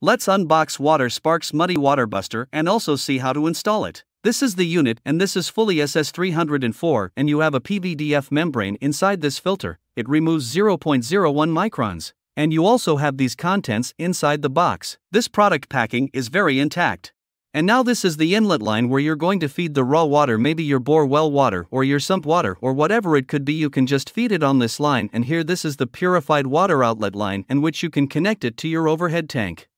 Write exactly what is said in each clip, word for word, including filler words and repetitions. Let's unbox Water Sparks Muddy Water Buster and also see how to install it. This is the unit and this is fully S S three oh four, and you have a P V D F membrane inside this filter. It removes zero point zero one microns. And you also have these contents inside the box. This product packing is very intact. And now this is the inlet line where you're going to feed the raw water, maybe your bore well water or your sump water or whatever it could be. You can just feed it on this line, and here this is the purified water outlet line in which you can connect it to your overhead tank.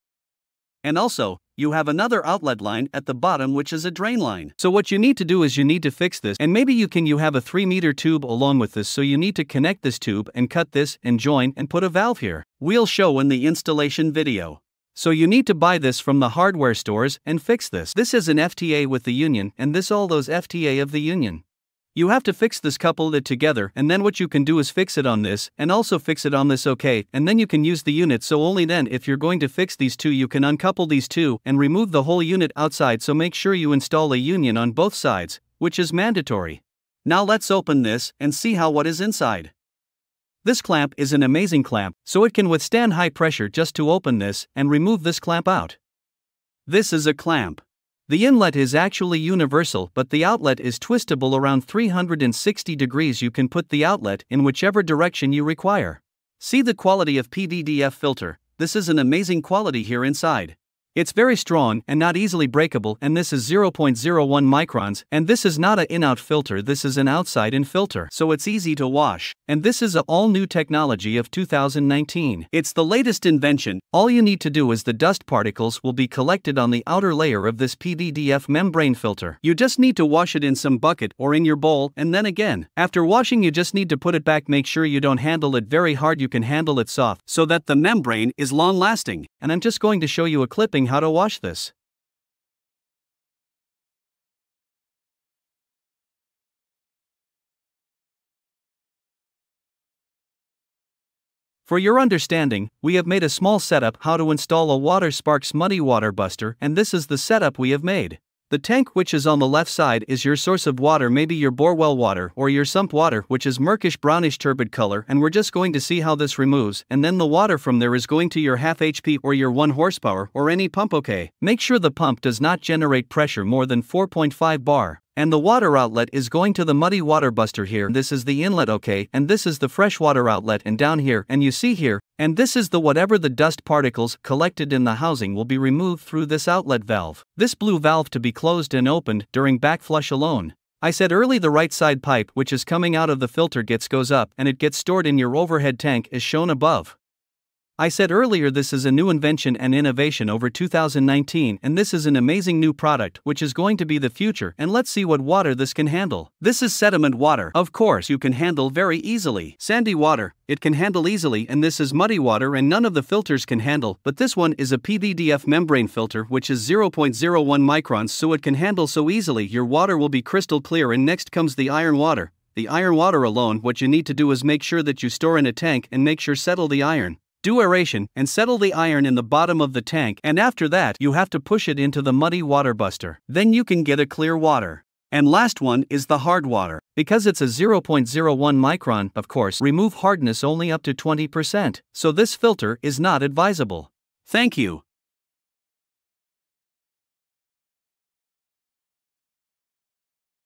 And also, you have another outlet line at the bottom which is a drain line. So what you need to do is you need to fix this, and maybe you can you have a three meter tube along with this, so you need to connect this tube and cut this and join and put a valve here. We'll show in the installation video. So you need to buy this from the hardware stores and fix this. This is an F T A with the union, and this all those F T A of the union. You have to fix this, couple it together, and then what you can do is fix it on this and also fix it on this, okay, and then you can use the unit. So only then if you're going to fix these two, you can uncouple these two and remove the whole unit outside. So make sure you install a union on both sides, which is mandatory. Now let's open this and see how what is inside. This clamp is an amazing clamp, so it can withstand high pressure. Just to open this and remove this clamp out. This is a clamp. The inlet is actually universal, but the outlet is twistable around three hundred sixty degrees. You can put the outlet in whichever direction you require. See the quality of P V D F filter. This is an amazing quality here inside. It's very strong and not easily breakable, and this is zero point zero one microns, and this is not an in-out filter, this is an outside-in filter, so it's easy to wash. And this is a all-new technology of two thousand nineteen. It's the latest invention. All you need to do is the dust particles will be collected on the outer layer of this P V D F membrane filter. You just need to wash it in some bucket or in your bowl, and then again. After washing you just need to put it back. Make sure you don't handle it very hard, you can handle it soft, so that the membrane is long-lasting. And I'm just going to show you a clipping how to wash this. For your understanding, we have made a small setup how to install a Water Sparks Muddy Water Buster, and this is the setup we have made. The tank which is on the left side is your source of water, maybe your borewell water or your sump water, which is murkish brownish turbid color, and we're just going to see how this removes, and then the water from there is going to your half H P or your one horsepower or any pump, okay. Make sure the pump does not generate pressure more than four point five bar, and the water outlet is going to the Muddy Water Buster here. This is the inlet, okay, and this is the freshwater outlet, and down here, and you see here, and this is the whatever the dust particles collected in the housing will be removed through this outlet valve. This blue valve to be closed and opened during backflush alone. I said early the right side pipe which is coming out of the filter gets goes up and it gets stored in your overhead tank as shown above. I said earlier this is a new invention and innovation over two thousand nineteen, and this is an amazing new product which is going to be the future, and let's see what water this can handle. This is sediment water. Of course you can handle very easily. Sandy water, it can handle easily, and this is muddy water and none of the filters can handle, but this one is a P V D F membrane filter which is zero point zero one microns, so it can handle so easily. Your water will be crystal clear. And next comes the iron water. The iron water alone, what you need to do is make sure that you store in a tank and make sure settle the iron. Do aeration and settle the iron in the bottom of the tank, and after that you have to push it into the Muddy Water Buster. Then you can get a clear water. And last one is the hard water. Because it's a zero point zero one micron, of course, remove hardness only up to twenty percent. So this filter is not advisable. Thank you.